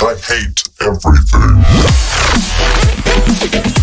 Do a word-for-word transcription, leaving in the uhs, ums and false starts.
I hate everything.